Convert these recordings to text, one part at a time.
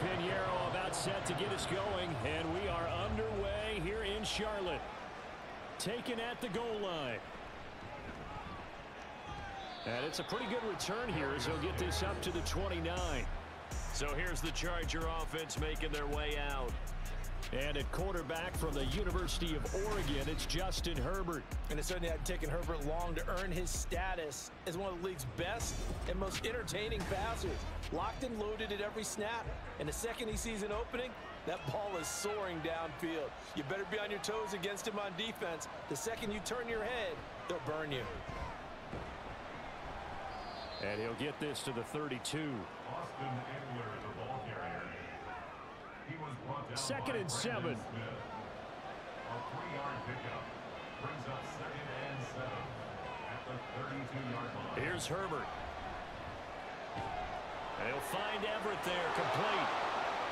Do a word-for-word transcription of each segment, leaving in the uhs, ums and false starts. Pinheiro about set to get us going, and we are underway here in Charlotte. Taken at the goal line. And it's a pretty good return here as they'll get this up to the twenty-nine. So here's the Charger offense making their way out. And at quarterback from the University of Oregon, it's Justin Herbert. And it certainly had taken Herbert long to earn his status as one of the league's best and most entertaining passers. Locked and loaded at every snap. And the second he sees an opening, that ball is soaring downfield. You better be on your toes against him on defense. The second you turn your head, they'll burn you. And he'll get this to the thirty-two. Austin Ekeler, the ball carrier. He was brought down second and seven. Smith. A three-yard pickup brings up second and seven at the thirty-two-yard line. Here's Herbert. And he'll find Everett there, complete.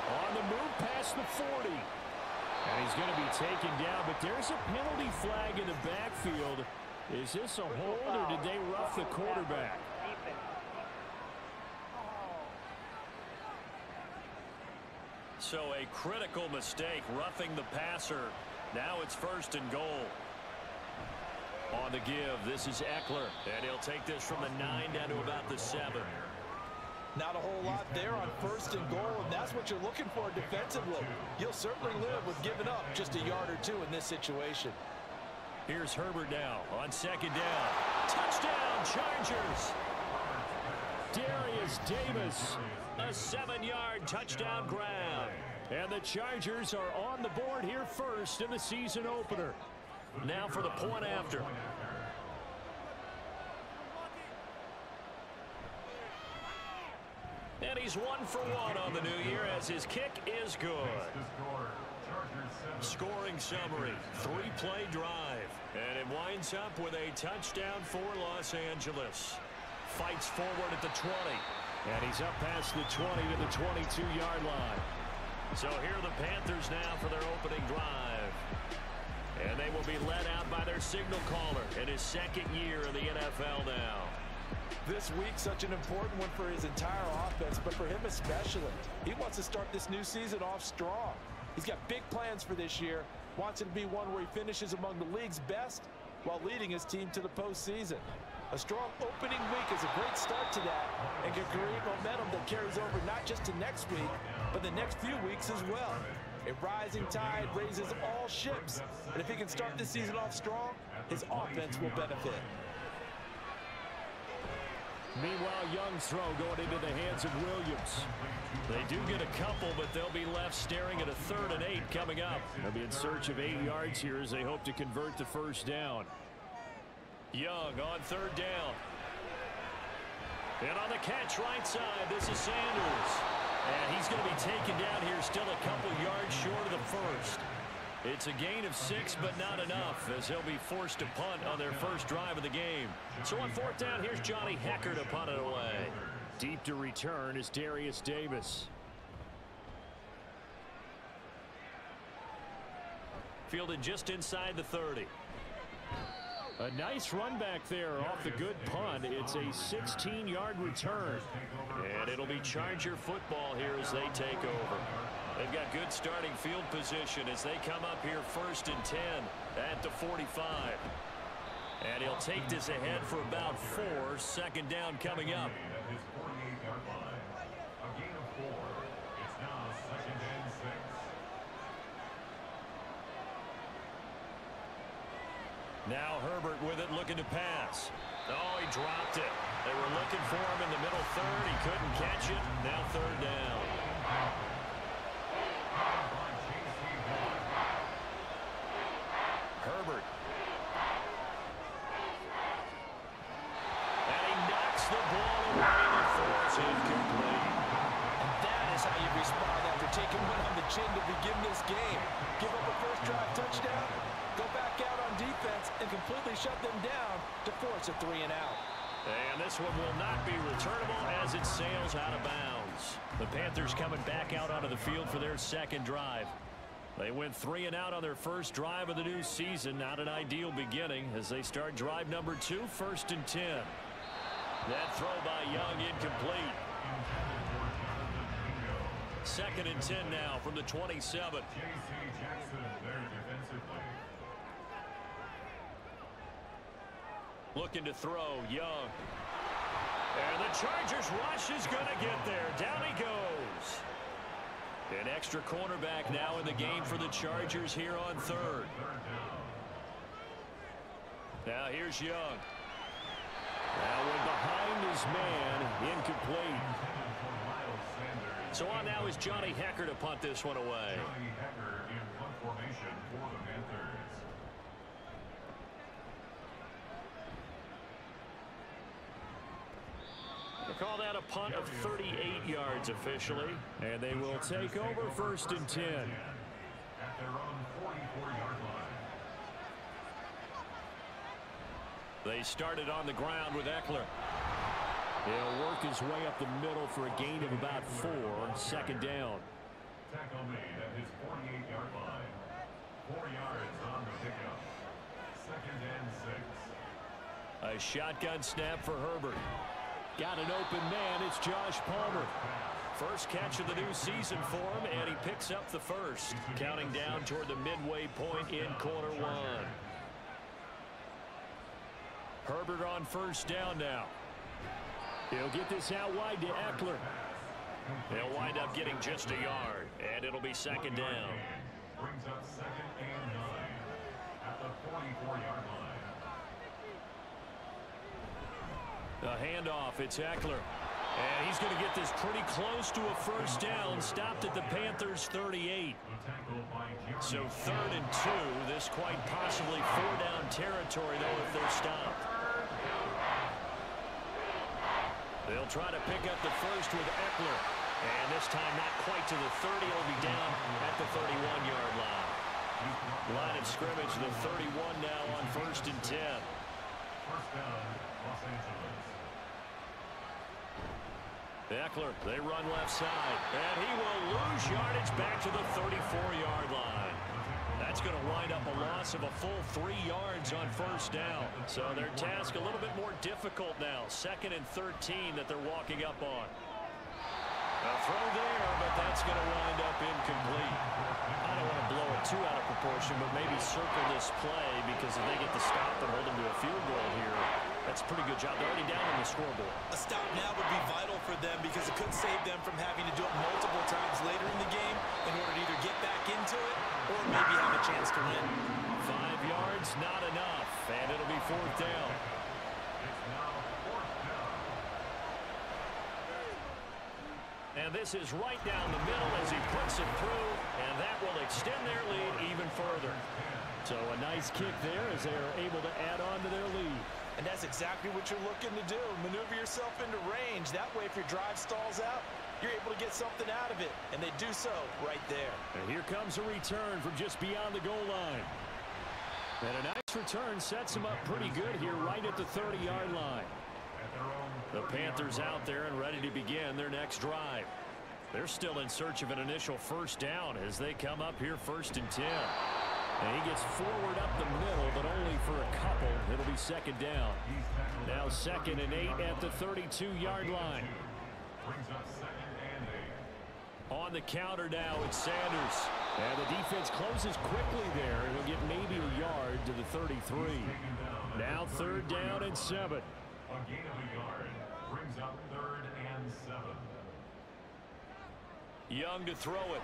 On the move past the forty. And he's going to be taken down, but there's a penalty flag in the backfield. Is this a hold, or did they rough the quarterback? So a critical mistake, roughing the passer. Now it's first and goal. On the give, this is Ekeler, and he'll take this from the nine down to about the seven. Not a whole lot there on first and goal, and that's what you're looking for defensively. You'll certainly live with giving up just a yard or two in this situation. Here's Herbert now on second down. Touchdown, Chargers! Derius Davis, a seven-yard touchdown grab. And the Chargers are on the board here first in the season opener. Now for the point after. And he's one for one on the new year as his kick is good. Scoring summary, three-play drive. And it winds up with a touchdown for Los Angeles. Fights forward at the twenty. And he's up past the twenty to the twenty-two-yard line. So here are the Panthers now for their opening drive. And they will be led out by their signal caller in his second year in the N F L now. This week, such an important one for his entire offense, but for him especially. He wants to start this new season off strong. He's got big plans for this year, wants it to be one where he finishes among the league's best while leading his team to the postseason. A strong opening week is a great start to that and can create momentum that carries over not just to next week, but the next few weeks as well. A rising tide raises all ships, and if he can start this season off strong, his offense will benefit. Meanwhile, Young's throw going into the hands of Williams. They do get a couple, but they'll be left staring at a third and eight coming up. They'll be in search of eight yards here as they hope to convert the first down. Young on third down. And on the catch right side, this is Sanders. And he's going to be taken down here, still a couple yards short of the first. It's a gain of six, but not enough, as he'll be forced to punt on their first drive of the game. So on fourth down, here's Johnny Hekker to punt it away. Deep to return is Derius Davis. Fielded just inside the thirty. A nice run back there off the good punt. It's a sixteen-yard return. And it'll be Charger football here as they take over. They've got good starting field position as they come up here first and ten at the forty-five. And he'll take this ahead for about four. Second down coming up. Now Herbert with it, looking to pass. Oh, he dropped it. They were looking for him in the middle third. He couldn't catch it. Now third down. Herbert. And he knocks the ball away before it's incomplete. And that is how you respond after taking one on the chin to begin this game. Give up a first drive touchdown, go back out on defense, and completely shut them down to force a three and out. And this one will not be returnable as it sails out of bounds. The Panthers coming back out onto the field for their second drive. They went three and out on their first drive of the new season. Not an ideal beginning as they start drive number two, first and ten. That throw by Young incomplete. Second and ten now from the twenty-seven. J C. Jackson, their defensive player. Looking to throw, Young. And the Chargers rush is going to get there. Down he goes. An extra cornerback now in the game for the Chargers here on third. Now here's Young. Now when behind his man, incomplete. So on now is Johnny Hekker to punt this one away. Johnny Hekker in punt formation for the Panthers. They call that a punt of thirty-eight yards officially, and they will take over first and ten. At their own forty-four-yard line. They started on the ground with Ekeler. He'll work his way up the middle for a gain of about four, second down. Tackle made at his forty-eight-yard line. Four yards on the pickup. Second and six. A shotgun snap for Herbert. Got an open man. It's Josh Palmer. First catch of the new season for him, and he picks up the first. Counting down toward the midway point in quarter one. Herbert on first down now. He'll get this out wide to Ekeler. They'll wind up getting just a yard, and it'll be second down. Brings up second and nine at the forty-four-yard line. The handoff, it's Ekeler. And he's going to get this pretty close to a first down. Stopped at the Panthers' thirty-eight. So third and two. This quite possibly four-down territory, though, if they're stopped. They'll try to pick up the first with Ekeler. And this time not quite to the thirty. It'll be down at the thirty-one-yard line. Line of scrimmage, the thirty-one now on first and ten. First down, Los Angeles. Ekeler, they run left side, and he will lose yardage back to the thirty-four-yard line. That's going to wind up a loss of a full three yards on first down. So their task a little bit more difficult now. Second and thirteen that they're walking up on. A throw there, but that's going to wind up incomplete. I don't want to blow it too out of proportion, but maybe circle this play, because if they get the stop and hold them to a field goal here, that's a pretty good job. They're already down on the scoreboard. A stop now would be vital for them, because it could save them from having to do it multiple times later in the game in order to either get back into it or maybe have a chance to win. Five yards, not enough, and it'll be fourth down. And this is right down the middle as he puts it through, and that will extend their lead even further. So a nice kick there as they are able to add on to their lead. And that's exactly what you're looking to do, maneuver yourself into range. That way, if your drive stalls out, you're able to get something out of it, and they do so right there. And here comes a return from just beyond the goal line. And a nice return sets them up pretty good here right at the thirty-yard line. The Panthers out there and ready to begin their next drive. They're still in search of an initial first down as they come up here first and ten. And he gets forward up the middle, but only for a couple. It'll be second down. Now second and eight at the thirty-two-yard line. On the counter now, it's Sanders. And the defense closes quickly there, and he'll get maybe a yard to the thirty-three. Now third down and seven. A gain of a yard brings up third and seven. Young to throw it.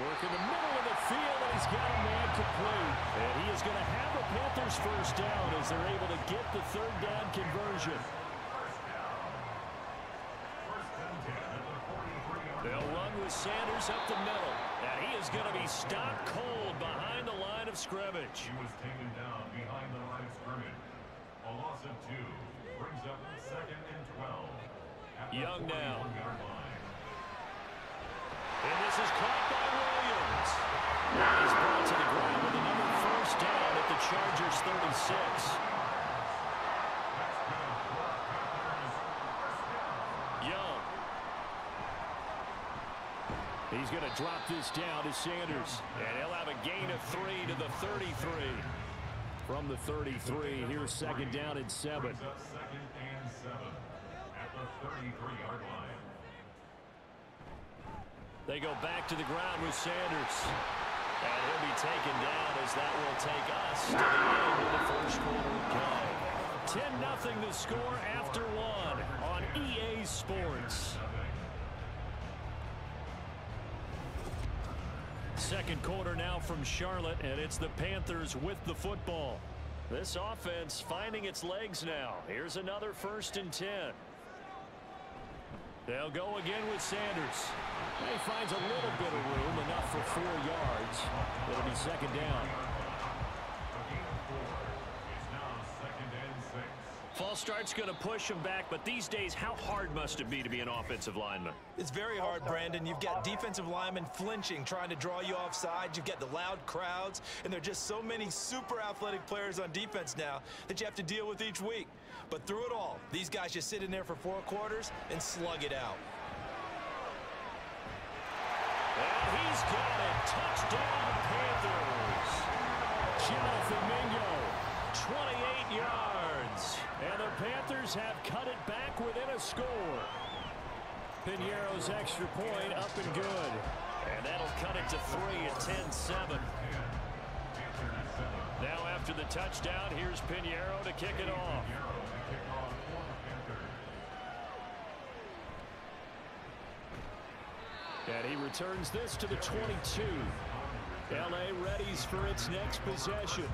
Work in the middle of the field, and he's got a man complete. And he is going to have a Panthers first down as they're able to get the third down conversion. First down. First and ten at the forty-three. They'll run with Sanders up the middle. And he is going to be stopped cold behind the line of scrimmage. He was taken down behind the line of scrimmage. A loss of two brings up second and twelve. Young now. And this is caught by Williams. He's brought to the ground with another first down at the Chargers thirty-six. Young. He's going to drop this down to Sanders. And he'll have a gain of three to the thirty-three. From the thirty-three, here's second down and seven. Second and seven at the thirty-three-yard line. They go back to the ground with Sanders. And he'll be taken down as that will take us to the end of the first quarter. ten nothing the score after one on E A Sports. Second quarter now from Charlotte, and it's the Panthers with the football. This offense finding its legs now. Here's another first and ten. They'll go again with Sanders. He finds a little bit of room, enough for four yards. It'll be second down. False start's going to push him back, but these days, how hard must it be to be an offensive lineman? It's very hard, Brandon. You've got defensive linemen flinching, trying to draw you offside. You've got the loud crowds, and there are just so many super athletic players on defense now that you have to deal with each week. But through it all, these guys just sit in there for four quarters and slug it out. And he's got it. Touchdown, Panthers. Jonathan Mingo, twenty-eight yards. And the Panthers have cut it back within a score. Pinheiro's extra point up and good. And that'll cut it to three at ten seven. Now after the touchdown, here's Pinheiro to kick it off. And he returns this to the twenty-two. L A readies for its next possession.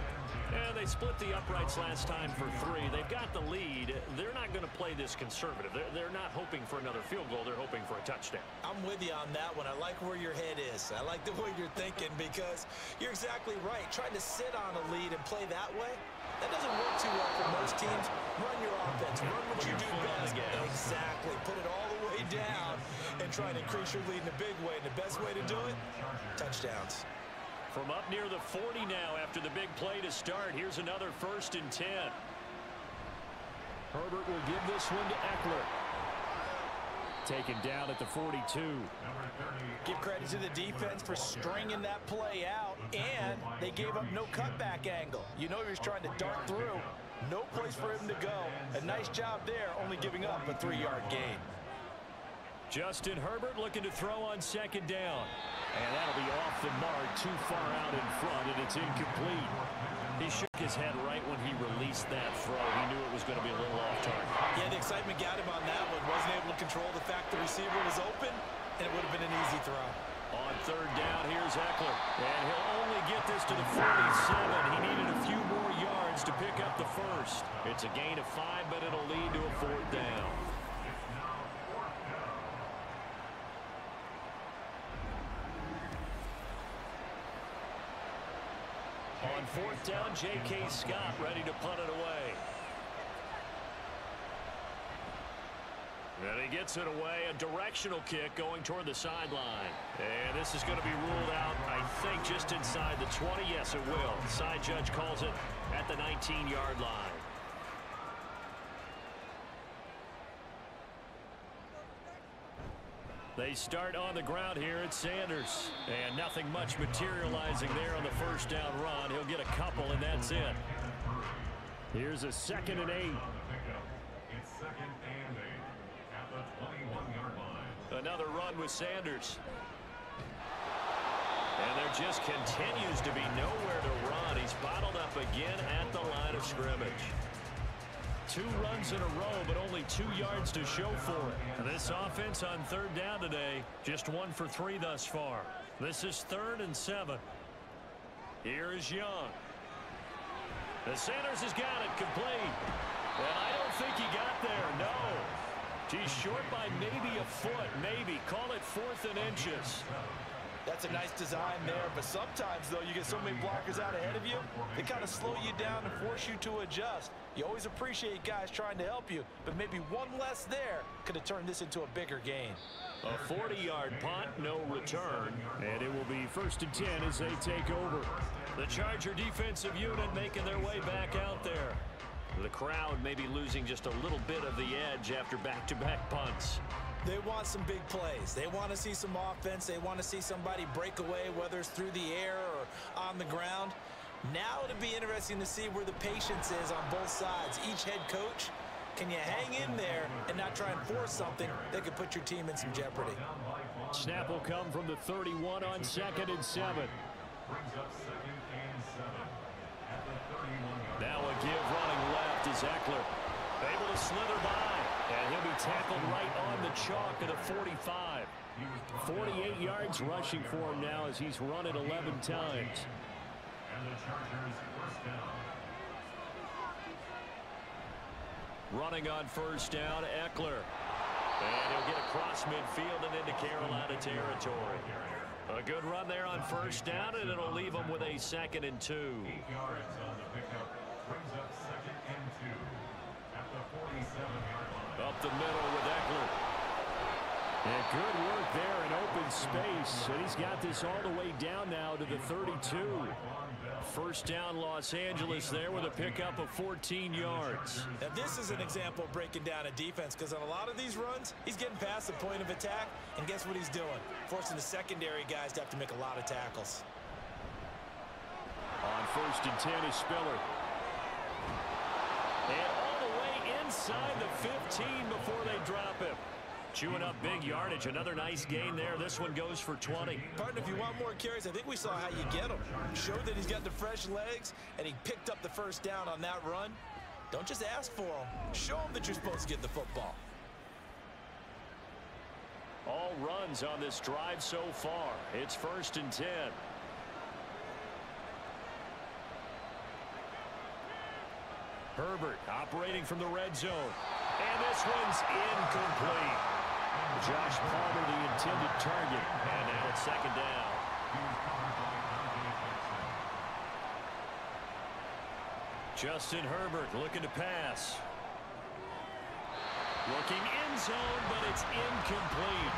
And they split the uprights last time for three. They've got the lead. They're not going to play this conservative. They're, they're not hoping for another field goal. They're hoping for a touchdown. I'm with you on that one. I like where your head is. I like the way you're thinking, because you're exactly right. Trying to sit on a lead and play that way, that doesn't work too well for most teams. Run your offense. Run what you do best. Exactly. Put it all the way down and try to increase your lead in a big way. And the best way to do it, touchdowns. From up near the forty now after the big play to start, here's another first and ten. Herbert will give this one to Ekeler. Taken down at the forty-two. Give credit to the defense for stringing that play out, and they gave up no cutback angle. You know he was trying to dart through. No place for him to go. A nice job there, only giving up a three-yard gain. Justin Herbert looking to throw on second down. And that'll be off the mark, too far out in front, and it's incomplete. He shook his head right when he released that throw. He knew it was going to be a little off target. Yeah, the excitement got him on that one. Wasn't able to control the fact the receiver was open, and it would have been an easy throw. On third down, here's Ekeler, and he'll only get this to the forty-seven. He needed a few more yards to pick up the first. It's a gain of five, but it'll lead to a fourth down. On fourth down, J K. Scott ready to punt it away. And he gets it away, a directional kick going toward the sideline. And this is going to be ruled out, I think, just inside the twenty. Yes, it will. The side judge calls it at the nineteen-yard line. They start on the ground here at Sanders. And nothing much materializing there on the first down run. He'll get a couple, and that's it. Here's a second and eight. It's second and eight at the twenty-one-yard line. Another run with Sanders. And there just continues to be nowhere to run. He's bottled up again at the line of scrimmage. Two runs in a row, but only two yards to show for it. This offense on third down today, just one for three thus far. This is third and seven. Here is Young. The Sanders has got it complete. And I don't think he got there, no. He's short by maybe a foot, maybe. Call it fourth and inches. That's a nice design there, but sometimes, though, you get so many blockers out ahead of you, they kind of slow you down and force you to adjust. You always appreciate guys trying to help you, but maybe one less there could have turned this into a bigger gain. A forty-yard punt, no return, and it will be first and ten as they take over. The Charger defensive unit making their way back out there. The crowd may be losing just a little bit of the edge after back-to-back punts. They want some big plays. They want to see some offense. They want to see somebody break away, whether it's through the air or on the ground. Now it'll be interesting to see where the patience is on both sides. Each head coach Can you hang in there and not try and force something that could put your team in some jeopardy? Snap will come from the thirty-one on second and seven. Now a give running left is Ekeler. Able to slither by, and he'll be tackled right on the chalk at the forty-five. forty-eight yards rushing for him now as he's run it eleven times. And the Chargers first down. Running on first down, Ekeler. And he'll get across midfield and into Carolina territory. A good run there on first down, and it'll leave him with a second and two. Eight yards on the pickup brings up second and two at the forty-seven-yard line. Up the middle with Ekeler. And good work there in open space, and he's got this all the way down now to the thirty-two. First down, Los Angeles there with a pickup of fourteen yards. Now this is an example of breaking down a defense, because on a lot of these runs, he's getting past the point of attack, and guess what he's doing? Forcing the secondary guys to have to make a lot of tackles. On first and ten is Spiller. And all the way inside the fifteen before they drop him. Chewing up big yardage. Another nice gain there. This one goes for twenty. Partner, if you want more carries, I think we saw how you get him. Showed that he's got the fresh legs, and he picked up the first down on that run. Don't just ask for him. Show him that you're supposed to get the football. All runs on this drive so far. It's first and ten. Herbert operating from the red zone. And this one's incomplete. Josh Palmer, the intended target, and now it's second down. Justin Herbert looking to pass. Looking in zone, but it's incomplete.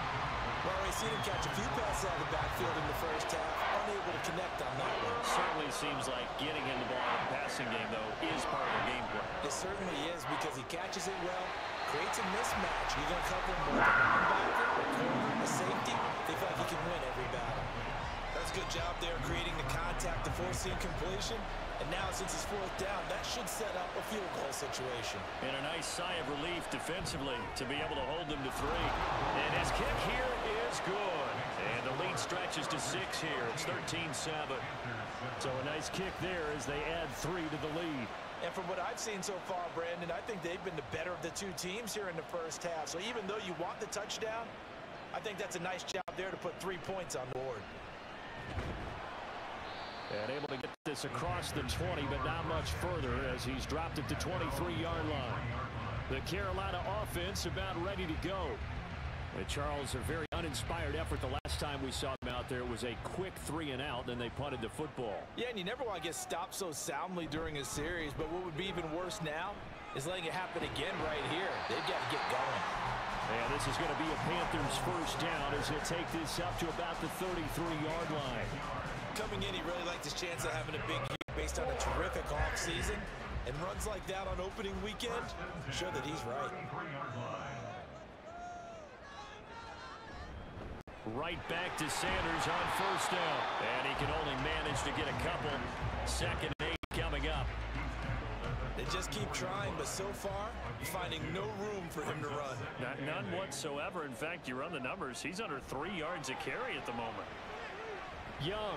Well, we've seen him catch a few passes out of the backfield in the first half, unable to connect on that one. Certainly seems like getting him the ball in the passing game, though, is part of the game plan. It certainly is, because he catches it well. Creates a mismatch. You're going to cover him with a linebacker, a corner, a safety. They feel like he can win every battle. That's a good job there, creating the contact to force the incompletion. And now, since it's fourth down, that should set up a field goal situation. And a nice sigh of relief defensively to be able to hold them to three. And his kick here is good. And the lead stretches to six here. It's thirteen seven. So a nice kick there as they add three to the lead. And from what I've seen so far, Brandon, I think they've been the better of the two teams here in the first half. So even though you want the touchdown, I think that's a nice job there to put three points on the board. And able to get this across the twenty, but not much further as he's dropped it to twenty-three-yard line. The Carolina offense about ready to go. And Charles, a very uninspired effort the last time we saw them out there. Was a quick three and out, then they punted the football. Yeah, and you never want to get stopped so soundly during a series, but what would be even worse now is letting it happen again right here. They've got to get going. Yeah, this is going to be a Panthers first down as he'll take this up to about the thirty-three-yard line. Coming in, he really liked his chance of having a big year based on a terrific offseason, and runs like that on opening weekend show that he's right. Right back to Sanders on first down. And he can only manage to get a couple. Second and eight coming up. They just keep trying, but so far, finding no room for him to run. Not, none whatsoever. In fact, you run the numbers. He's under three yards a carry at the moment. Young.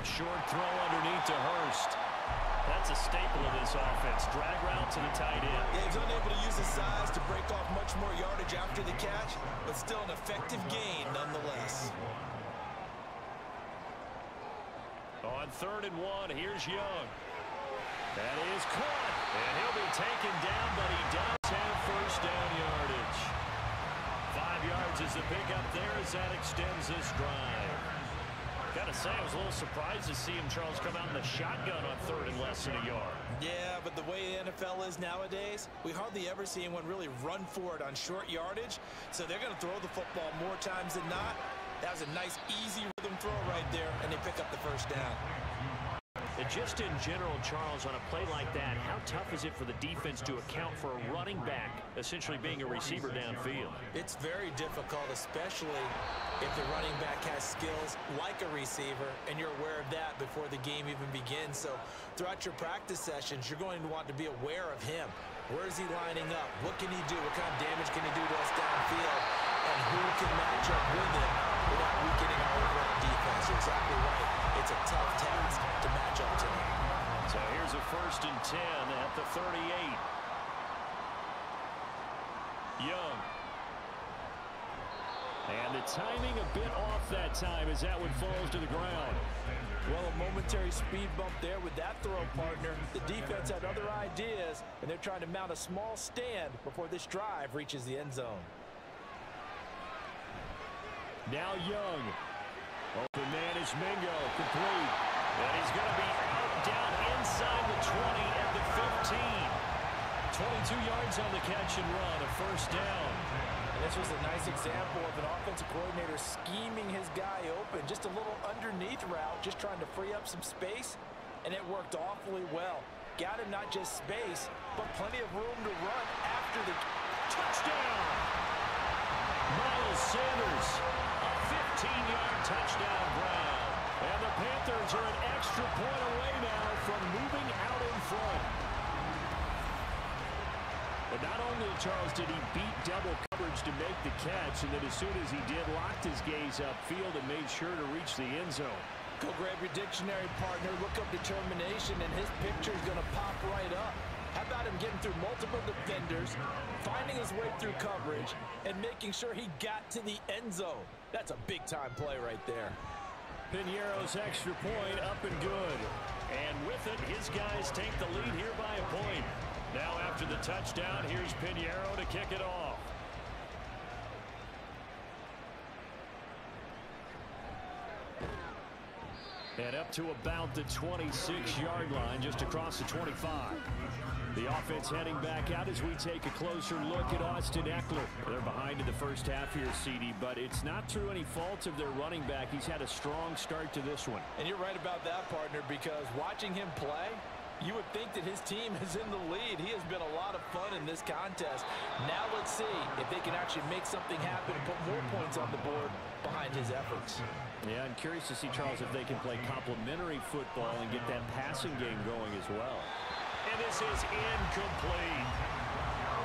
A short throw underneath to Hurst. That's a staple of this offense. Drag route to the tight end. Yeah, he's unable to use his size to break off much more yardage after the catch, but still an effective gain nonetheless. On third and one, here's Young. That is caught, and he'll be taken down, but he does have first down yardage. Five yards is the pickup there as that extends this drive. Gotta say, I was a little surprised to see him, Charles, come out in the shotgun on third and less than a yard. Yeah, but the way the N F L is nowadays, we hardly ever see anyone really run for it on short yardage, so they're going to throw the football more times than not. That was a nice, easy rhythm throw right there, and they pick up the first down. And just in general, Charles, on a play like that, how tough is it for the defense to account for a running back essentially being a receiver downfield? It's very difficult, especially if the running back has skills like a receiver, and you're aware of that before the game even begins. So throughout your practice sessions, you're going to want to be aware of him. Where is he lining up? What can he do? What kind of damage can he do to us downfield? And who can match up with him without weakening our overall defense? You're exactly right. It's a tough task to match up to him. So here's a first and ten at the thirty-eight. Young. And the timing a bit off that time as that one falls to the ground. Well, a momentary speed bump there with that throw, partner. The defense had other ideas, and they're trying to mount a small stand before this drive reaches the end zone. Now Young. Open man is Mingo. Complete. And he's going to be out down inside the twenty and the fifteen. twenty-two yards on the catch and run. A first down. This was a nice example of an offensive coordinator scheming his guy open. Just a little underneath route, just trying to free up some space, and it worked awfully well. Got him not just space, but plenty of room to run after the touchdown. Miles Sanders, a fifteen-yard touchdown run. And the Panthers are an extra point away now from moving out in front. But not only, Charles, did he beat double coverage to make the catch, and then as soon as he did, locked his gaze upfield and made sure to reach the end zone. Go grab your dictionary, partner. Look up determination, and his picture is going to pop right up. How about him getting through multiple defenders, finding his way through coverage, and making sure he got to the end zone? That's a big-time play right there. Pinheiro's extra point up and good. And with it, his guys take the lead here by a point. Now after the touchdown, here's Pinheiro to kick it off. And up to about the twenty-six-yard line, just across the twenty-five. The offense heading back out as we take a closer look at Austin Ekeler. They're behind in the first half here, C D, but it's not through any fault of their running back. He's had a strong start to this one. And you're right about that, partner, because watching him play, you would think that his team is in the lead. He has been a lot of fun in this contest. Now let's see if they can actually make something happen and put more points on the board behind his efforts. Yeah, I'm curious to see, Charles, if they can play complementary football and get that passing game going as well. And this is incomplete.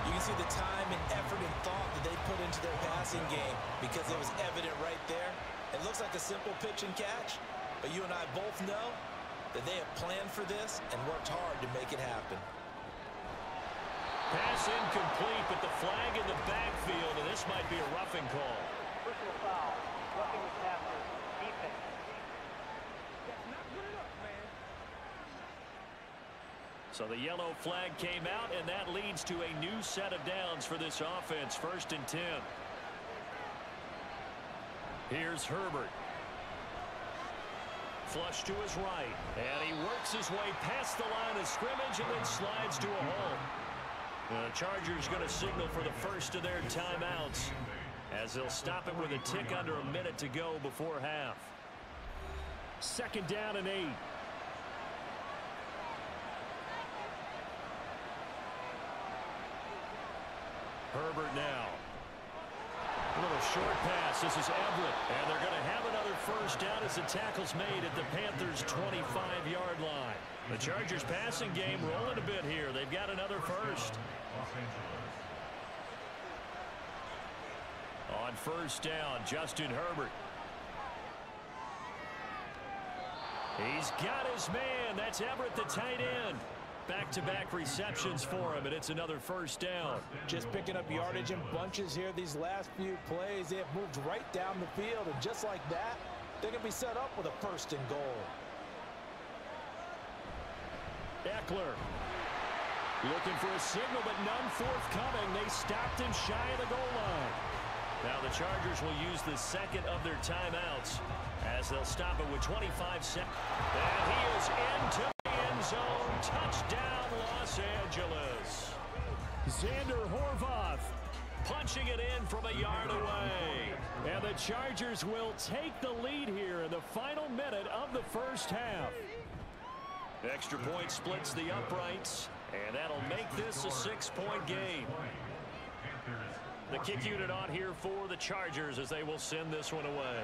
You can see the time and effort and thought that they put into their passing game because it was evident right there. It looks like a simple pitch and catch, but you and I both know that they have planned for this and worked hard to make it happen. Pass incomplete, but the flag in the backfield, and this might be a roughing call. Personal foul, roughing the passer, defense. That's not good enough, man. So the yellow flag came out, and that leads to a new set of downs for this offense. First and ten. Here's Herbert. Flush to his right, and he works his way past the line of scrimmage and then slides to a hole. The Chargers going to signal for the first of their timeouts as they'll stop it with a tick under a minute to go before half. Second down and eight. Herbert now. A little short pass. This is Everett, and they're going to have another first down as the tackle's made at the Panthers' twenty-five-yard line. The Chargers' passing game rolling a bit here. They've got another first. On first down, Justin Herbert. He's got his man. That's Everett, the tight end. Back-to-back receptions for him, and it's another first down. Just picking up yardage in bunches here these last few plays. They have moved right down the field, and just like that, they're going to be set up with a first and goal. Ekeler looking for a signal, but none forthcoming. They stopped him shy of the goal line. Now the Chargers will use the second of their timeouts as they'll stop it with twenty-five seconds. And he is into the end zone. Touchdown, Los Angeles. Xander Horvath punching it in from a yard away. And the Chargers will take the lead here in the final minute of the first half. Extra point splits the uprights, and that'll make this a six-point game. The kick unit on here for the Chargers as they will send this one away.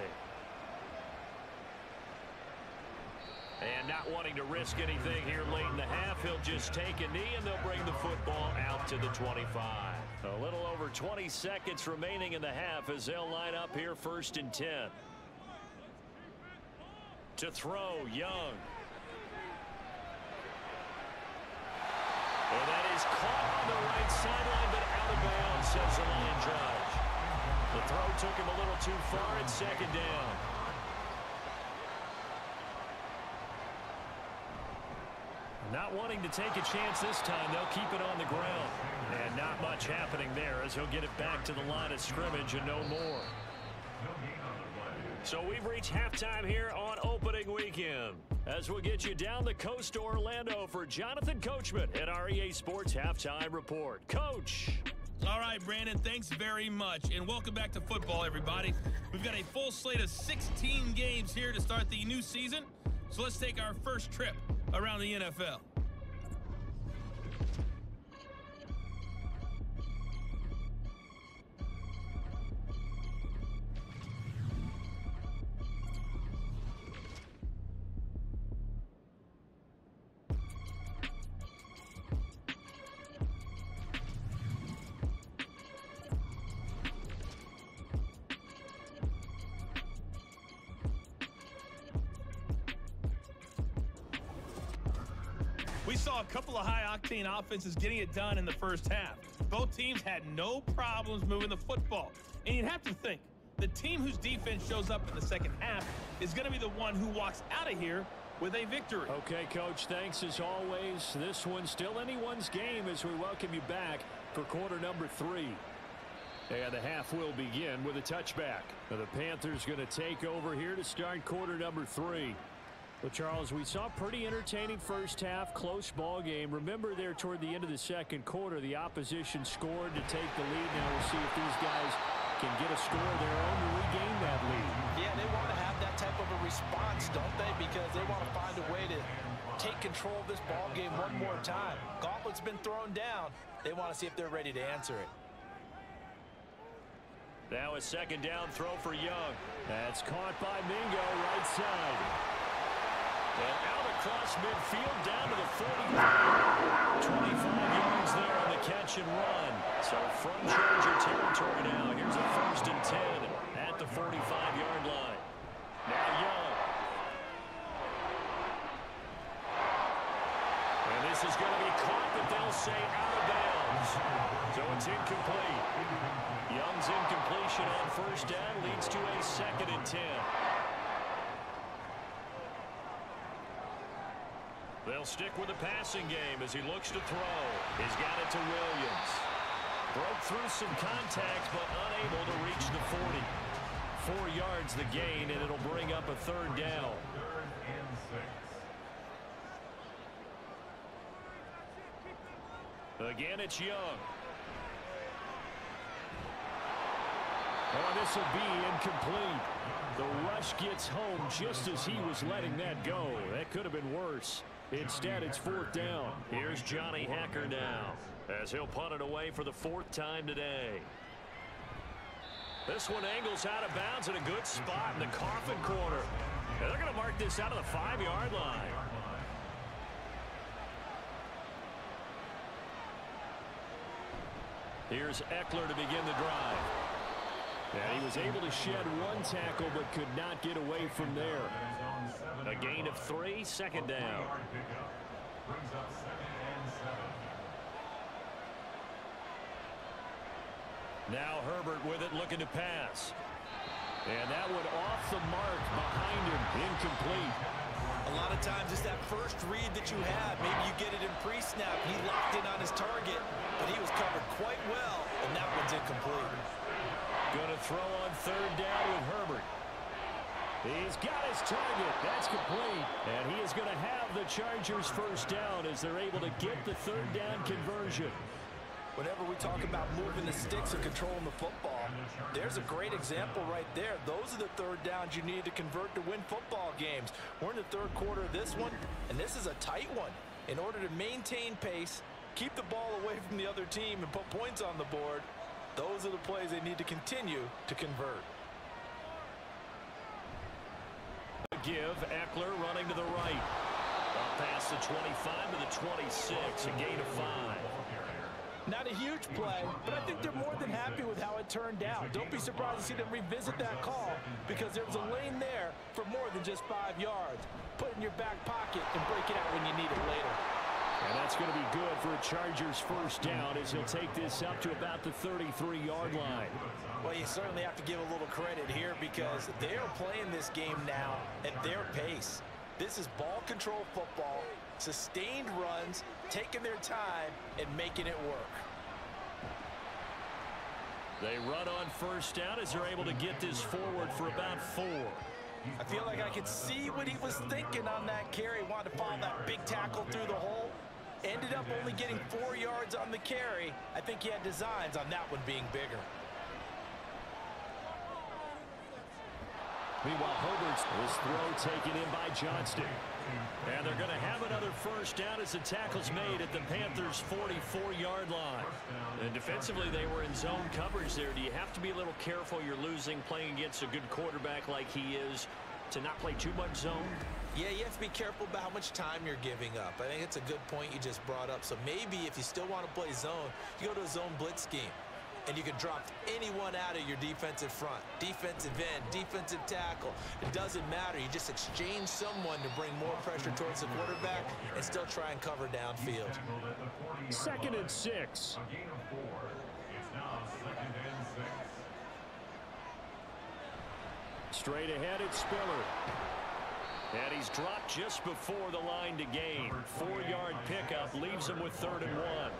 And not wanting to risk anything here late in the half, he'll just take a knee and they'll bring the football out to the twenty-five. A little over twenty seconds remaining in the half as they'll line up here first and ten. To throw, Young. And that is caught on the right sideline, but out of bounds, says the line judge. The throw took him a little too far at second down. Not wanting to take a chance this time, they'll keep it on the ground. And not much happening there as he'll get it back to the line of scrimmage and no more. So we've reached halftime here on opening weekend, as we'll get you down the coast to Orlando for Jonathan Coachman at our E A Sports Halftime Report. Coach. All right, Brandon, thanks very much, and welcome back to football, everybody. We've got a full slate of sixteen games here to start the new season, so let's take our first trip around the N F L. A couple of high-octane offenses getting it done in the first half. Both teams had no problems moving the football. And you'd have to think, the team whose defense shows up in the second half is going to be the one who walks out of here with a victory. Okay, Coach, thanks as always. This one's still anyone's game as we welcome you back for quarter number three. And the half will begin with a touchback. Now the Panthers going to take over here to start quarter number three. Well, Charles, we saw a pretty entertaining first half, close ball game. Remember there toward the end of the second quarter, the opposition scored to take the lead. Now we'll see if these guys can get a score of their own to regain that lead. Yeah, they want to have that type of a response, don't they? Because they want to find a way to take control of this ball game one more time. Gauntlet's been thrown down. They want to see if they're ready to answer it. Now a second down throw for Young. That's caught by Mingo right side. And out across midfield, down to the forty-nine. twenty-five yards there on the catch and run. So from Charger territory now. Here's a first and ten at the forty-five yard line. Now Young. And this is going to be caught, but they'll say out of bounds. So it's incomplete. Young's incompletion on first down leads to a second and ten. They'll stick with the passing game as he looks to throw. He's got it to Williams. Broke through some contact, but unable to reach the forty. Four yards the gain, and it'll bring up a third down. Third and six. Again, it's Young. Oh, this will be incomplete. The rush gets home just as he was letting that go. That could have been worse. Instead, it's fourth down. Here's Johnny Hekker now, as he'll punt it away for the fourth time today. This one angles out of bounds in a good spot in the coffin corner. And they're going to mark this out of the five-yard line. Here's Ekeler to begin the drive. And he was able to shed one tackle, but could not get away from there. A gain of three, second down. Now Herbert with it, looking to pass. And that one off the mark, behind him, incomplete. A lot of times it's that first read that you have. Maybe you get it in pre-snap. He locked in on his target, but he was covered quite well, and that one's incomplete. Going to throw on third down with Herbert. He's got his target. That's complete. And he is going to have the Chargers first down as they're able to get the third down conversion. Whenever we talk about moving the sticks and controlling the football, there's a great example right there. Those are the third downs you need to convert to win football games. We're in the third quarter of this one, and this is a tight one. In order to maintain pace, keep the ball away from the other team, and put points on the board, those are the plays they need to continue to convert. give. Ekeler running to the right. Up past the twenty-five to the twenty-six. A gain of five. Not a huge play, but I think they're more than happy with how it turned out. Don't be surprised to see them revisit that call because there was a lane there for more than just five yards. Put it in your back pocket and break it out when you need it later. And that's going to be good for a Chargers first down as he'll take this up to about the thirty-three yard line. Well, you certainly have to give a little credit here because they're playing this game now at their pace. This is ball control football, sustained runs, taking their time and making it work. They run on first down as they're able to get this forward for about four. I feel like I could see what he was thinking on that carry. Wanted to follow that big tackle through the hole. Ended up only getting four yards on the carry. I think he had designs on that one being bigger. Meanwhile, Herbert's this throw taken in by Johnston. And they're going to have another first down as the tackle's made at the Panthers' forty-four yard line. And defensively, they were in zone coverage there. Do you have to be a little careful? You're losing, playing against a good quarterback like he is, to not play too much zone? Yeah, you have to be careful about how much time you're giving up. I think it's a good point you just brought up. So maybe if you still want to play zone, you go to a zone blitz scheme. And you can drop anyone out of your defensive front, defensive end, defensive tackle. It doesn't matter. You just exchange someone to bring more pressure towards the quarterback and still try and cover downfield. Second and six. Straight ahead, it's Spiller. And he's dropped just before the line to gain. Four yard pickup leaves him with third and one.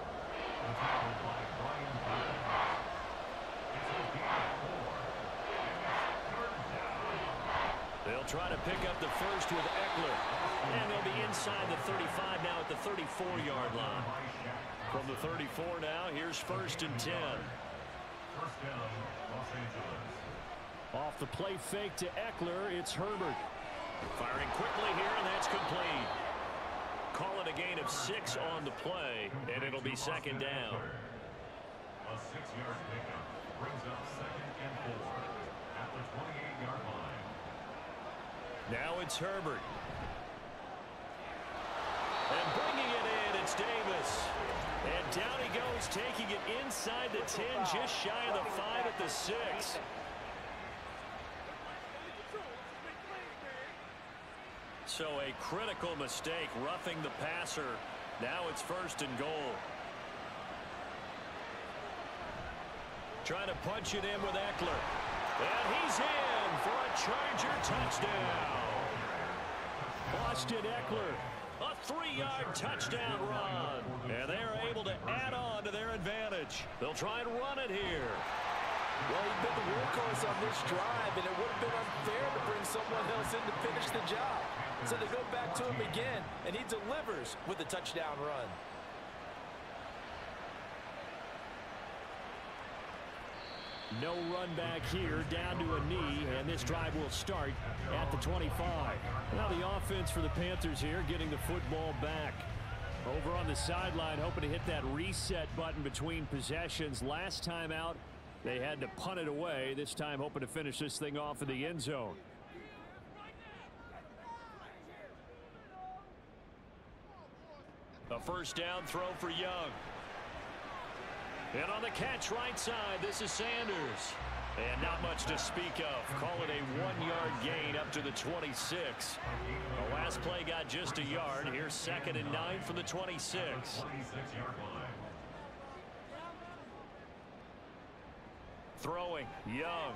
They'll try to pick up the first with Ekeler. And they'll be inside the thirty-five now at the thirty-four yard line. From the thirty-four now, here's first and ten. First down, Los Angeles. Off the play fake to Ekeler, it's Herbert. Firing quickly here, and that's complete. Call it a gain of six on the play, and it'll be second down. A six yard pickup brings up second and four at the twenty-eight yard line. Now it's Herbert. And bringing it in, it's Davis. And down he goes, taking it inside the ten, just shy of the five at the six. So a critical mistake, roughing the passer. Now it's first and goal. Trying to punch it in with Ekeler. And he's in for a Charger touchdown. Austin Ekeler, a three yard touchdown run. And they're able to add on to their advantage. They'll try and run it here. Well, he'd been the workhorse on this drive, and it would have been unfair to bring someone else in to finish the job. So they go back to him again, and he delivers with a touchdown run. No run back here, down to a knee, and this drive will start at the twenty-five. Now the offense for the Panthers here getting the football back. Over on the sideline, hoping to hit that reset button between possessions. Last time out, they had to punt it away. This time hoping to finish this thing off in the end zone. A first down throw for Young. And on the catch right side, this is Sanders. And not much to speak of. Call it a one yard gain up to the twenty-six. The last play got just a yard. Here's second and nine from the twenty-six. Throwing, Young.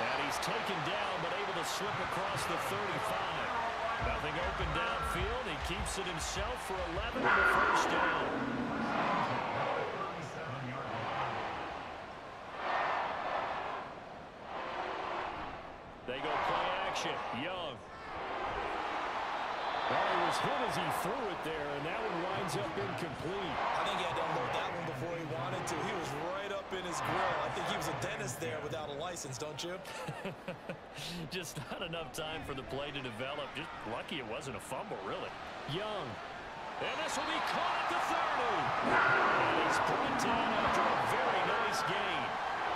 And he's taken down, but able to slip across the thirty-five. Nothing open downfield. He keeps it himself for eleven and a first down. They go play action. Young. Well, he was hit as he threw it there, and that one winds up incomplete. I think he had to unload that one before he wanted to. He was right up in his grill. I think he was a dentist there without a license, don't you? Just not enough time for the play to develop. Just lucky it wasn't a fumble, really. Young. And this will be caught at the thirty. And he's put down after a very nice game.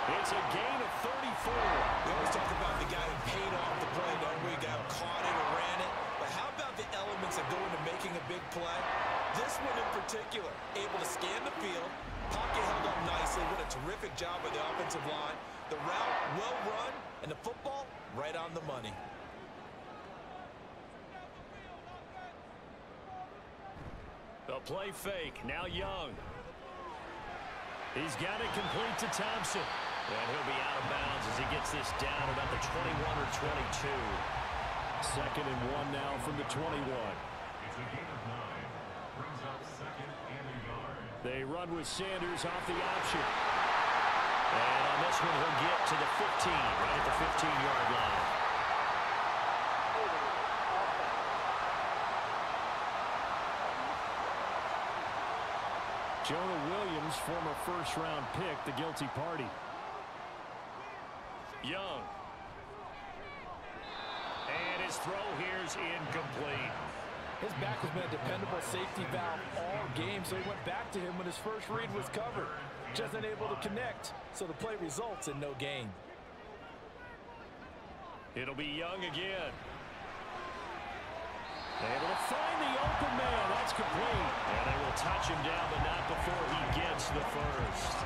It's a gain of thirty-four. We always talk about the guy that paid off the play, don't we? Got caught it or ran it. But how about the elements that go into making a big play? This one in particular, able to scan the field. Pocket held up nicely. What a terrific job by the offensive line. The route well run, and the football right on the money. The play fake. Now Young. He's got it complete to Thompson. And he'll be out of bounds as he gets this down about the twenty-one or twenty-two. Second and one now from the twenty-one. It's a gain of nine. Brings up second and a yard. They run with Sanders off the option. And on this one, he'll get to the fifteen, right at the fifteen-yard line. Jonah Williams, former first-round pick, the guilty party. Young. And his throw here's incomplete. His back has been a dependable safety valve all game, so he went back to him when his first read was covered. Just unable to connect, so the play results in no gain. It'll be Young again. Able to find the open man. That's complete. And they will touch him down, but not before he gets the first.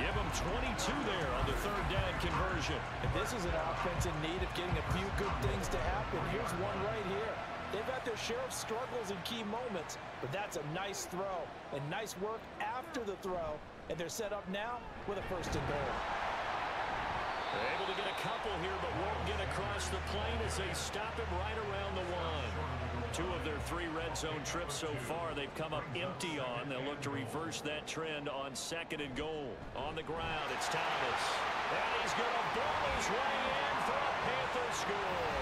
Give him twenty-two there on the third down conversion. And this is an offense in need of getting a few good things to happen. Here's one right here. They've had their share of struggles in key moments, but that's a nice throw and nice work after the throw. And they're set up now with a first and goal. They're able to get a couple here, but won't get across the plane as they stop him right around the one. Two of their three red zone trips so far, they've come up empty on. They'll look to reverse that trend on second and goal. On the ground, it's Thomas. And he's going to blow his way in for a Panther score.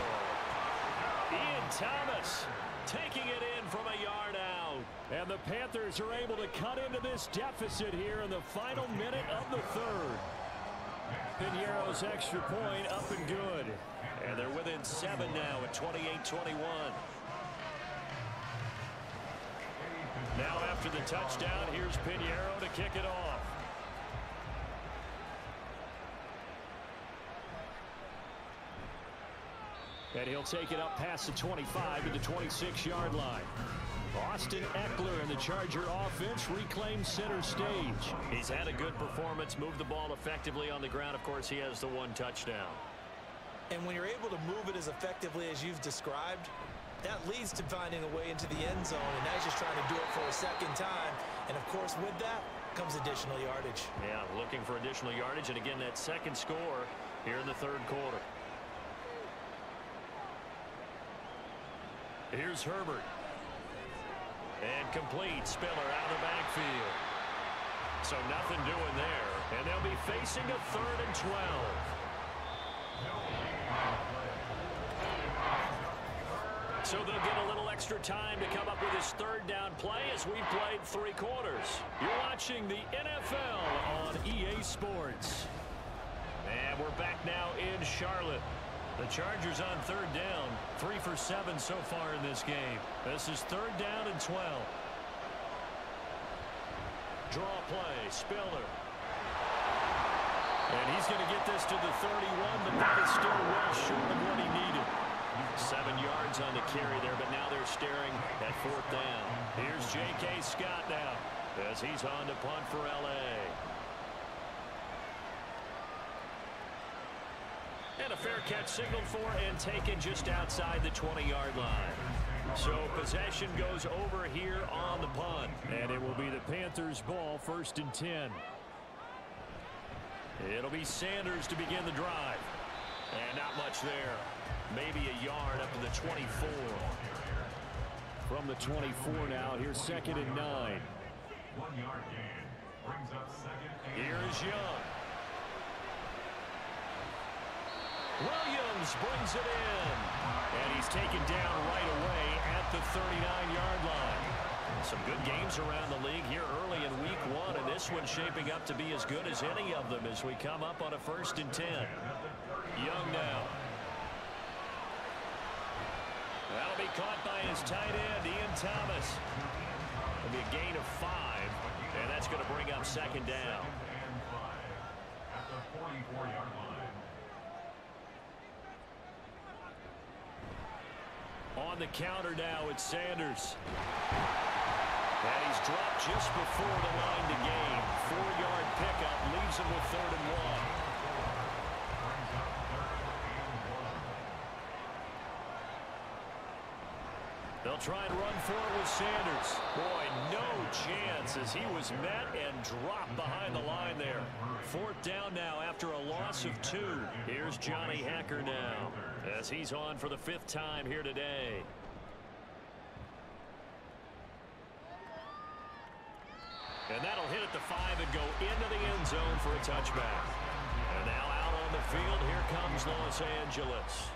Ian Thomas taking it in from a yard out. And the Panthers are able to cut into this deficit here in the final minute of the third. Pinheiro's extra point up and good. And they're within seven now at twenty-eight twenty-one. Now after the touchdown, here's Pinheiro to kick it off. And he'll take it up past the twenty-five to the twenty-six-yard line. Austin Ekeler and the Charger offense reclaimed center stage. He's had a good performance, moved the ball effectively on the ground. Of course, he has the one touchdown. And when you're able to move it as effectively as you've described, that leads to finding a way into the end zone, and now he's just trying to do it for a second time. And, of course, with that comes additional yardage. Yeah, looking for additional yardage, and again, that second score here in the third quarter. Here's Herbert. And complete. Spiller out of the backfield. So nothing doing there. And they'll be facing a third and twelve. So they'll get a little extra time to come up with this third down play as we played three quarters. You're watching the N F L on E A Sports. And we're back now in Charlotte. The Chargers on third down, three for seven so far in this game. This is third down and twelve. Draw play, Spiller. And he's going to get this to the thirty-one, but that is still well short of what he needed. Seven yards on the carry there, but now they're staring at fourth down. Here's J K. Scott now as he's on to punt for L A. And a fair catch signaled for and taken just outside the twenty-yard line. So possession goes over here on the punt. And it will be the Panthers' ball, first and ten. It'll be Sanders to begin the drive. And not much there. Maybe a yard up to the twenty-four. From the twenty-four now, here's second and nine. One-yard gain brings up second and here is Young. Williams brings it in, and he's taken down right away at the thirty-nine-yard line. Some good games around the league here early in week one, and this one shaping up to be as good as any of them as we come up on a first and ten. Young now. That'll be caught by his tight end, Ian Thomas. It'll be a gain of five, and that's going to bring up second down. On the counter now, it's Sanders. And he's dropped just before the line to gain. Four-yard pickup leaves him with third and one. They'll try and run for it with Sanders. Boy, no chance as he was met and dropped behind the line there. Fourth down now after a loss of two. Here's Johnny Hekker now as he's on for the fifth time here today. And that'll hit at the five and go into the end zone for a touchback. And now out on the field, here comes Los Angeles.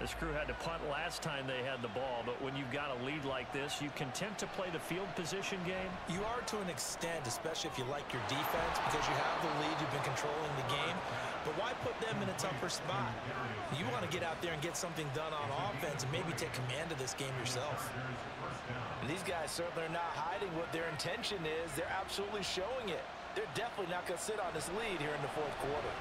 This crew had to punt last time they had the ball, but when you've got a lead like this, you can tend to play the field position game. You are to an extent, especially if you like your defense, because you have the lead, you've been controlling the game. But why put them in a tougher spot? You want to get out there and get something done on offense and maybe take command of this game yourself. And these guys certainly are not hiding what their intention is. They're absolutely showing it. They're definitely not going to sit on this lead here in the fourth quarter.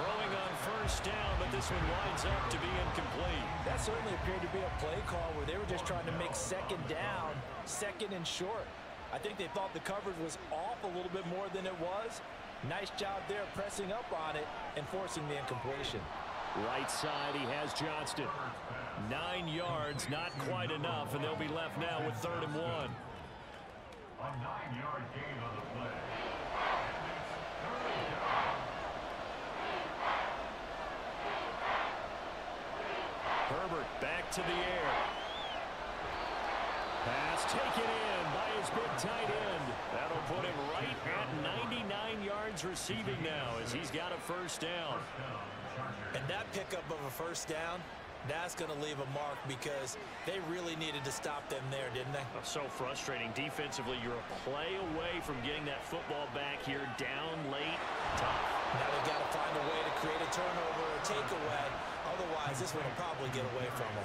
Throwing on first down, but this one winds up to be incomplete. That certainly appeared to be a play call where they were just trying to make second down, second and short. I think they thought the coverage was off a little bit more than it was. Nice job there pressing up on it and forcing the incompletion. Right side, he has Johnston. Nine yards, not quite enough, and they'll be left now with third and one. A nine-yard gain on the play. Herbert back to the air. Pass taken in by his big tight end. That'll put him right at ninety-nine yards receiving now as he's got a first down. And that pickup of a first down, that's going to leave a mark because they really needed to stop them there, didn't they? That's so frustrating. Defensively, you're a play away from getting that football back here down late. Tough. Now they've got to find a way to create a turnover or a takeaway. Otherwise, this one will probably get away from them.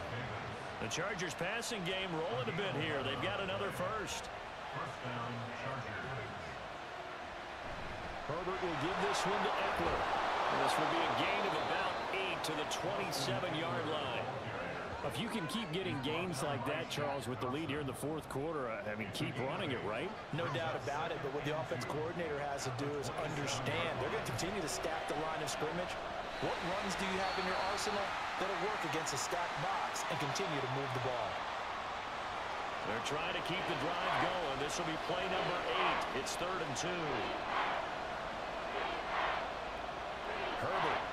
The Chargers passing game rolling a bit here. They've got another first. First down, Chargers. Herbert will give this one to Ekeler. This will be a gain of about eight to the twenty-seven-yard line. If you can keep getting gains like that, Charles, with the lead here in the fourth quarter, I mean, keep running it, right? No doubt about it, but what the offense coordinator has to do is understand they're going to continue to stack the line of scrimmage. What runs do you have in your arsenal that'll work against a stacked box and continue to move the ball? They're trying to keep the drive going. This will be play number eight. It's third and two. Herbert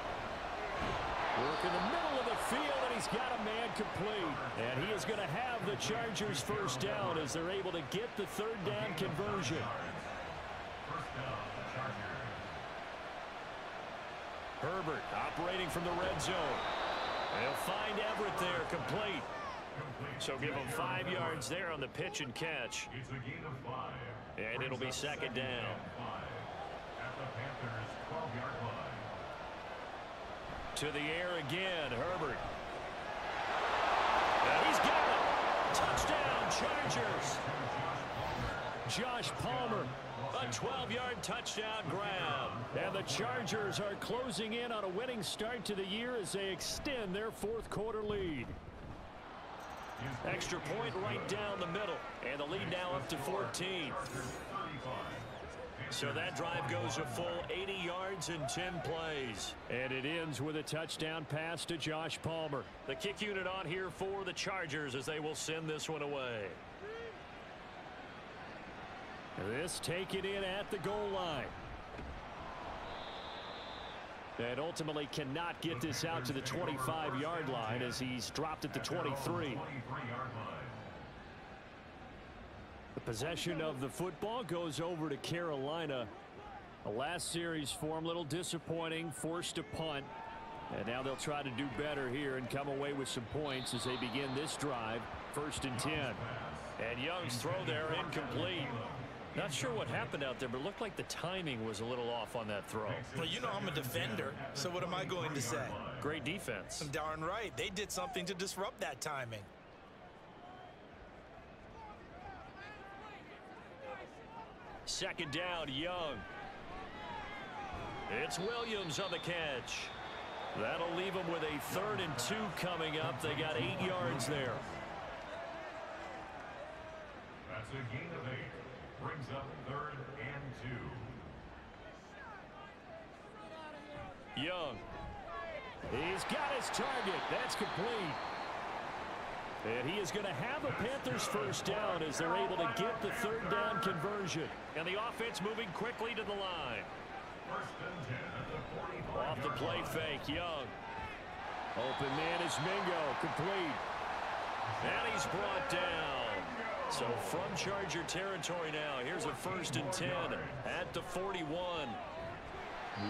work in the middle of the field, and he's got a man complete. And he is going to have the Chargers first down as they're able to get the third down conversion. Herbert operating from the red zone. They'll find Everett there, complete. So give him five yards there on the pitch and catch. And it'll be second down. To the air again, Herbert. And he's got it. Touchdown, Chargers. Josh Palmer. A twelve-yard touchdown grab. And the Chargers are closing in on a winning start to the year as they extend their fourth-quarter lead. Extra point right down the middle. And the lead now up to fourteen. So that drive goes a full eighty yards in ten plays. And it ends with a touchdown pass to Josh Palmer. The kick unit on here for the Chargers as they will send this one away. This taken in at the goal line. And ultimately cannot get this out to the twenty-five-yard line as he's dropped at the twenty-three. The possession of the football goes over to Carolina. The last series form, a little disappointing, forced to punt. And now they'll try to do better here and come away with some points as they begin this drive, first and ten. And Young's throw there incomplete. Not sure what happened out there, but it looked like the timing was a little off on that throw. Well, you know I'm a defender, so what am I going to say? Great defense. Darn right. They did something to disrupt that timing. Second down, Young. It's Williams on the catch. That'll leave them with a third and two coming up. They got eight yards there. That's a gain of eight. Brings up third and two. Young. He's got his target. That's complete. And he is going to have a Panthers first down as they're able to get the third down conversion. And the offense moving quickly to the line. Off the play fake, Young. Open man is Mingo, complete. And he's brought down. So from Charger territory now, here's a first and ten at the forty-one.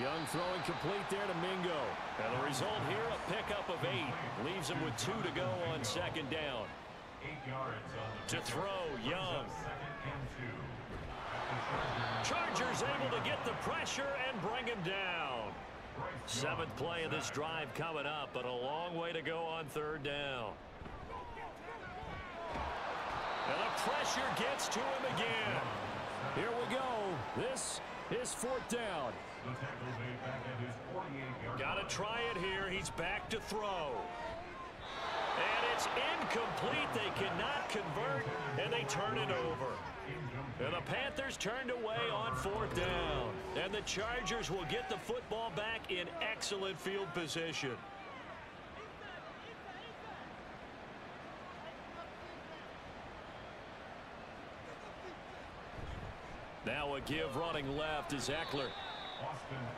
Young throwing complete there to Mingo. And the result here, a pickup of eight. Leaves him with two to go on second down. To throw, Young. Chargers able to get the pressure and bring him down. Seventh play of this drive coming up, but a long way to go on third down. And the pressure gets to him again. Here we go. This is fourth down. Got to try it here. He's back to throw. And it's incomplete. They cannot convert, and they turn it over. And the Panthers turned away on fourth down. And the Chargers will get the football back in excellent field position. Now a give running left is Ekeler.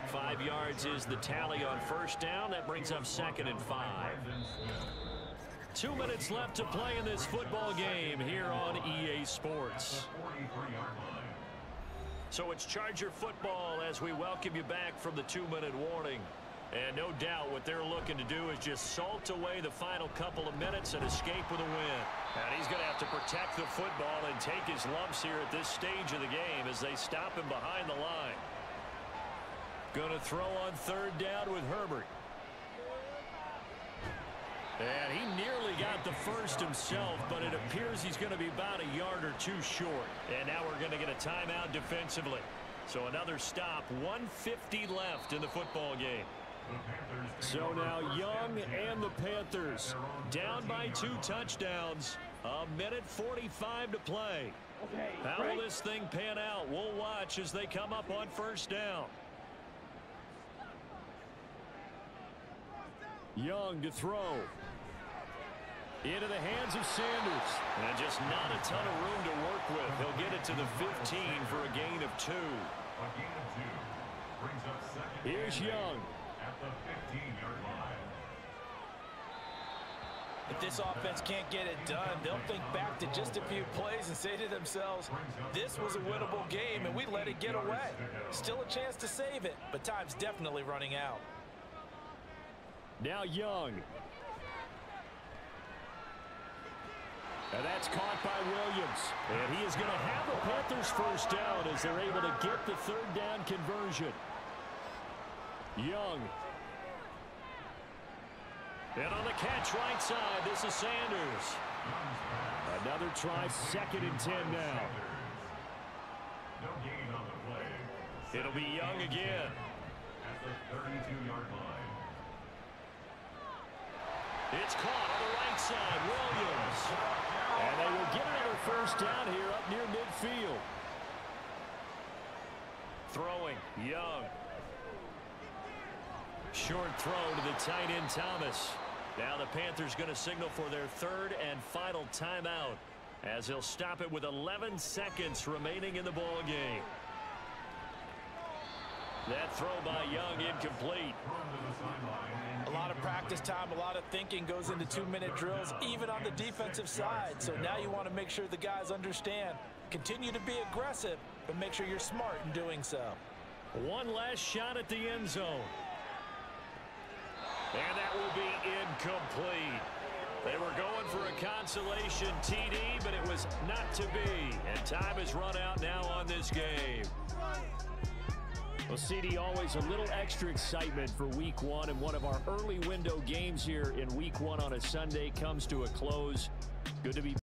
Five yards is the tally on first down. That brings up second and five. Two minutes left to play in this football game here on E A Sports. So it's Charger football as we welcome you back from the two-minute warning. And no doubt what they're looking to do is just salt away the final couple of minutes and escape with a win. And he's going to have to protect the football and take his lumps here at this stage of the game as they stop him behind the line. Going to throw on third down with Herbert. And he nearly got the first himself, but it appears he's going to be about a yard or two short. And now we're going to get a timeout defensively. So another stop, one fifty left in the football game. So now Young and the Panthers down by two touchdowns. A minute forty-five to play. How will this thing pan out? We'll watch as they come up on first down. Young to throw. Into the hands of Sanders. And just not a ton of room to work with. He'll get it to the fifteen for a gain of two. Here's Young. At the fifteen-yard line. If this offense can't get it done, they'll think back to just a few plays and say to themselves, this was a winnable game and we let it get away. Still a chance to save it, but time's definitely running out. Now Young. And that's caught by Williams. And he is going to have the Panthers first down as they're able to get the third down conversion. Young. And on the catch right side, this is Sanders. Another try, second and ten now. It'll be Young again. At the thirty-two-yard line. It's caught on the right side, Williams. And they will get another first down here up near midfield. Throwing, Young. Short throw to the tight end, Thomas. Now the Panthers going to signal for their third and final timeout as they'll stop it with eleven seconds remaining in the ball game. That throw by Young incomplete. A lot of practice time, a lot of thinking goes into two-minute drills, even on the defensive side. So now you want to make sure the guys understand. Continue to be aggressive, but make sure you're smart in doing so. One last shot at the end zone. And that will be incomplete. They were going for a consolation T D, but it was not to be. And time has run out now on this game. Well, C D, always a little extra excitement for week one, and one of our early window games here in week one on a Sunday comes to a close. Good to be